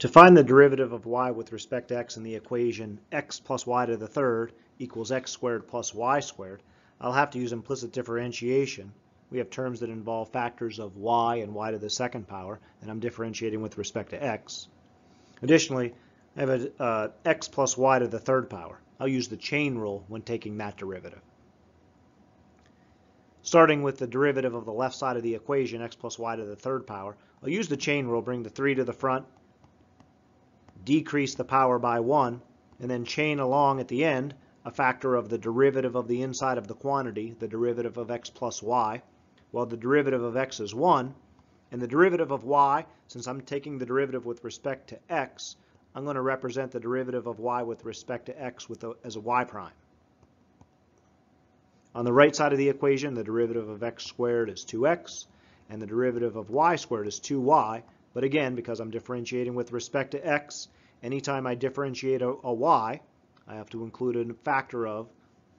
To find the derivative of y with respect to x in the equation x plus y to the third equals x squared plus y squared, I'll have to use implicit differentiation. We have terms that involve factors of y and y to the second power, and I'm differentiating with respect to x. Additionally, I have a, x plus y to the third power. I'll use the chain rule when taking that derivative. Starting with the derivative of the left side of the equation, x plus y to the third power, I'll use the chain rule, bring the 3 to the front, decrease the power by 1, and then chain along at the end a factor of the derivative of the inside of the quantity, the derivative of x plus y. Well, the derivative of x is 1, and the derivative of y, since I'm taking the derivative with respect to x, I'm going to represent the derivative of y with respect to x as a y prime. On the right side of the equation, the derivative of x squared is 2x, and the derivative of y squared is 2y, but again, because I'm differentiating with respect to x, anytime I differentiate a y, I have to include a factor of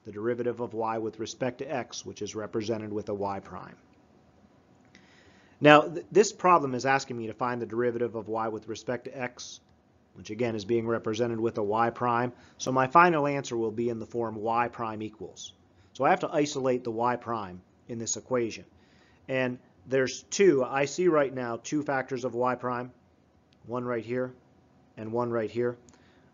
the derivative of y with respect to x, which is represented with a y prime. Now, this problem is asking me to find the derivative of y with respect to x, which again is being represented with a y prime. So my final answer will be in the form y prime equals. So I have to isolate the y prime in this equation. And there's two, I see right now, two factors of y prime, one right here and one right here.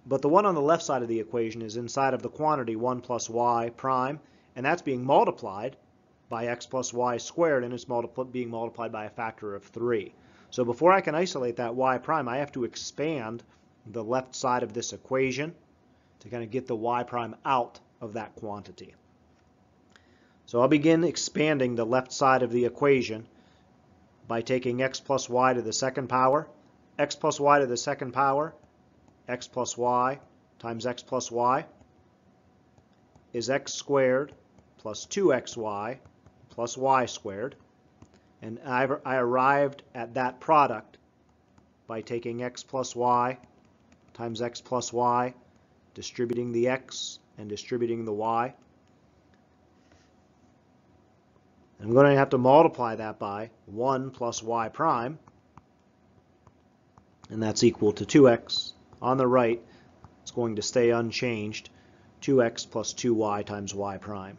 But the one on the left side of the equation is inside of the quantity 1 plus y prime, and that's being multiplied by x plus y squared, and it's being multiplied by a factor of 3. So before I can isolate that y prime, I have to expand the left side of this equation to kind of get the y prime out of that quantity. So I'll begin expanding the left side of the equation by taking x plus y to the second power, x plus y to the second power, x plus y times x plus y is x squared plus 2xy plus y squared. And I arrived at that product by taking x plus y times x plus y, distributing the x and distributing the y. I'm going to have to multiply that by 1 plus y prime, and that's equal to 2x. On the right, it's going to stay unchanged, 2x plus 2y times y prime.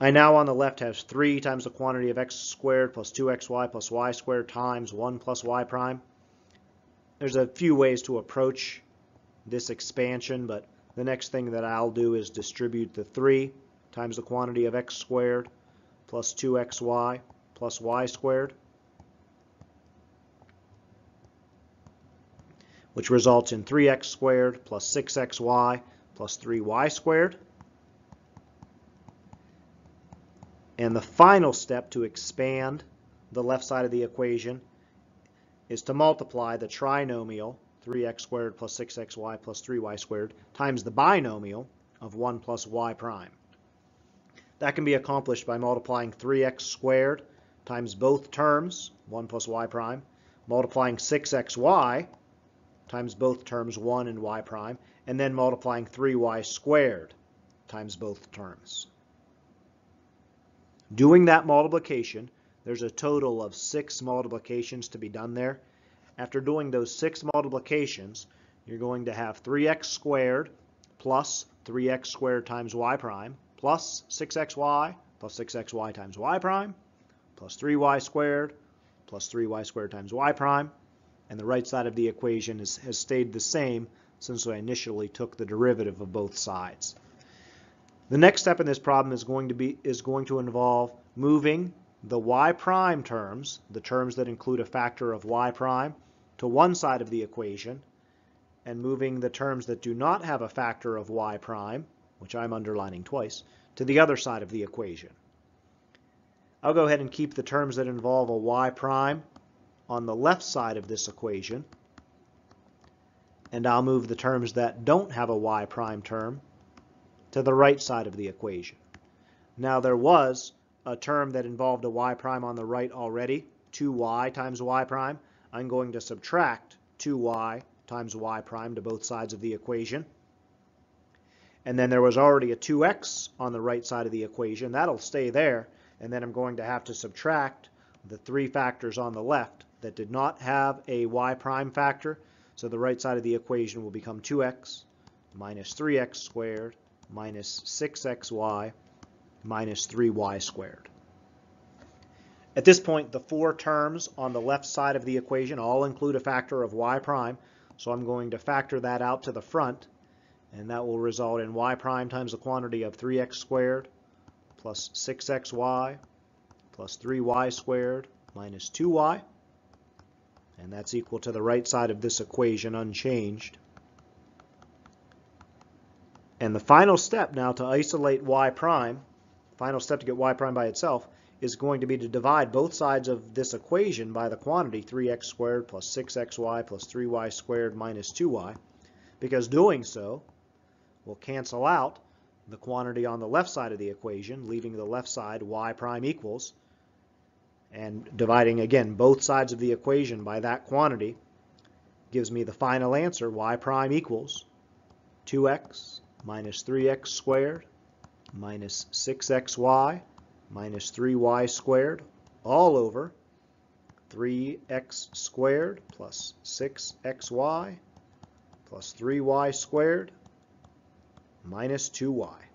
I now on the left have 3 times the quantity of x squared plus 2xy plus y squared times 1 plus y prime. There's a few ways to approach this expansion, but the next thing that I'll do is distribute the 3 times the quantity of x squared plus 2xy plus y squared, which results in 3x squared plus 6xy plus 3y squared. And the final step to expand the left side of the equation is to multiply the trinomial 3x squared plus 6xy plus 3y squared times the binomial of 1 plus y prime. That can be accomplished by multiplying 3x squared times both terms, 1 plus y prime, multiplying 6xy times both terms 1 and y prime, and then multiplying 3y squared times both terms. Doing that multiplication, there's a total of 6 multiplications to be done there. After doing those 6 multiplications, you're going to have 3x squared plus 3x squared times y prime plus 6xy plus 6xy times y prime plus 3y squared plus 3y squared times y prime. And the right side of the equation has stayed the same since I initially took the derivative of both sides. The next step in this problem is going to involve moving the y prime terms, the terms that include a factor of y prime, to one side of the equation, and moving the terms that do not have a factor of y prime, which I'm underlining twice, to the other side of the equation. I'll go ahead and keep the terms that involve a y prime on the left side of this equation, and I'll move the terms that don't have a y prime term to the right side of the equation. Now there was a term that involved a y prime on the right already, 2y times y prime. I'm going to subtract 2y times y prime to both sides of the equation. And then there was already a 2x on the right side of the equation. That'll stay there, and then I'm going to have to subtract the three factors on the left that did not have a y prime factor. So the right side of the equation will become 2x minus 3x squared minus 6xy minus 3y squared. At this point, the four terms on the left side of the equation all include a factor of y prime. So I'm going to factor that out to the front, and that will result in y prime times the quantity of 3x squared plus 6xy plus 3y squared minus 2y. And that's equal to the right side of this equation unchanged. And the final step now to isolate y prime, final step to get y prime by itself, is going to be to divide both sides of this equation by the quantity 3x squared plus 6xy plus 3y squared minus 2y, because doing so will cancel out the quantity on the left side of the equation, leaving the left side y prime equals, and dividing again both sides of the equation by that quantity gives me the final answer, y prime equals 2x minus 3x squared minus 6xy minus 3y squared all over 3x squared plus 6xy plus 3y squared minus 2y.